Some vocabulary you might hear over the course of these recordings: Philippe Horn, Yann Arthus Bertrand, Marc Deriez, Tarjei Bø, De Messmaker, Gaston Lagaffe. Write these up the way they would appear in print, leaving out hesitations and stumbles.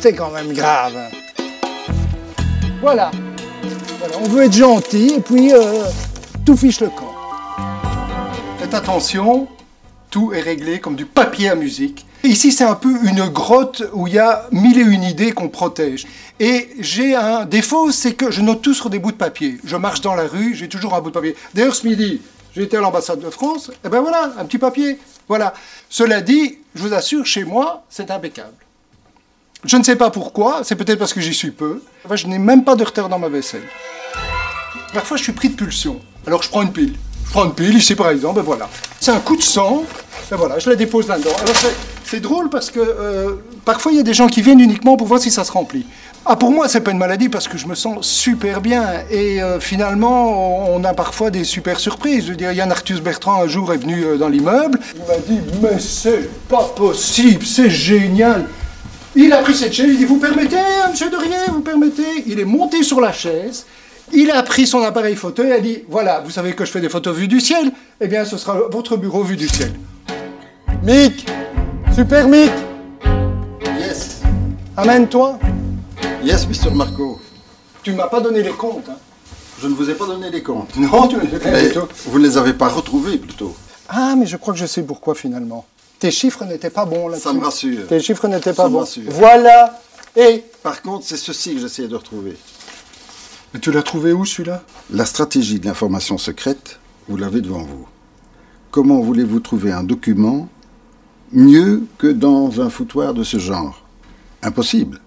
C'est quand même grave. Voilà. Voilà, on veut être gentil et puis tout fiche le camp. Faites attention, tout est réglé comme du papier à musique. Ici, c'est un peu une grotte où il y a 1001 idées qu'on protège. Et j'ai un défaut, c'est que je note tout sur des bouts de papier. Je marche dans la rue, j'ai toujours un bout de papier. D'ailleurs, ce midi, j'étais à l'ambassade de France, et ben voilà, un petit papier. Voilà. Cela dit, je vous assure, chez moi, c'est impeccable. Je ne sais pas pourquoi, c'est peut-être parce que j'y suis peu. Enfin, je n'ai même pas de retard dans ma vaisselle. Parfois, je suis pris de pulsion. Alors, je prends une pile. Je prends une pile, ici par exemple, ben voilà. C'est un coup de sang, ben voilà, je la dépose là-dedans. Alors, c'est drôle parce que parfois, il y a des gens qui viennent uniquement pour voir si ça se remplit. Ah, pour moi, c'est pas une maladie parce que je me sens super bien. Et finalement, on a parfois des super surprises. Je veux dire, Yann Arthus Bertrand, un jour, est venu dans l'immeuble. Il m'a dit, mais c'est pas possible, c'est génial. Il a pris cette chaise, il dit, vous permettez, monsieur Deriez, vous permettez. Il est monté sur la chaise, il a pris son appareil photo et a dit, voilà, vous savez que je fais des photos vues du ciel. Eh bien, ce sera votre bureau vu du ciel. Mick, super Mick. Yes. Amène-toi. Yes, Mr. Marco. Tu ne m'as pas donné les comptes, hein. Je ne vous ai pas donné les comptes. Non, tu ne les as pas. Vous ne les avez pas retrouvés, plutôt. Ah, mais je crois que je sais pourquoi, finalement. Tes chiffres n'étaient pas bons là-dessus. Ça me rassure. Tes chiffres n'étaient pas bons. Voilà. Et par contre, c'est ceci que j'essayais de retrouver. Mais tu l'as trouvé où, celui-là? La stratégie de l'information secrète, vous l'avez devant vous. Comment voulez-vous trouver un document mieux que dans un foutoir de ce genre? Impossible.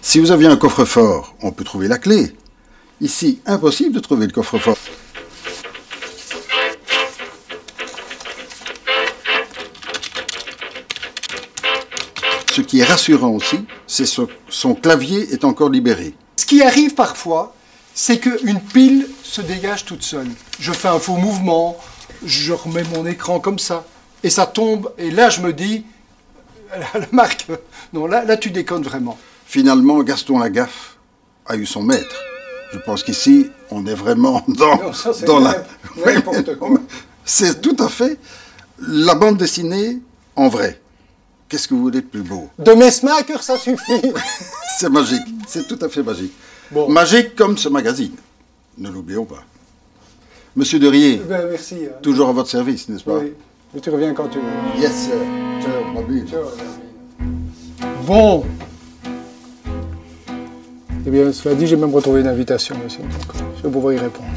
Si vous aviez un coffre-fort, on peut trouver la clé. Ici, impossible de trouver le coffre-fort. Ce qui est rassurant aussi, c'est que son clavier est encore libéré. Ce qui arrive parfois, c'est qu'une pile se dégage toute seule. Je fais un faux mouvement, je remets mon écran comme ça, et ça tombe, et là je me dis, Marc, non, là tu déconnes vraiment. Finalement, Gaston Lagaffe a eu son maître. Je pense qu'ici, on est vraiment dans, non, ça, est dans la... C'est tout à fait la bande dessinée en vrai. Qu'est-ce que vous voulez de plus beau? De Messmaker, ça suffit. C'est magique, c'est tout à fait magique. Bon. Magique comme ce magazine, ne l'oublions pas. Monsieur Deriez, ben, merci, hein. Toujours à votre service, n'est-ce pas? Oui, mais tu reviens quand tu veux. Yes, sir. Ciao, bon. Eh bien, cela dit, j'ai même retrouvé une invitation, monsieur. Je vais pouvoir y répondre.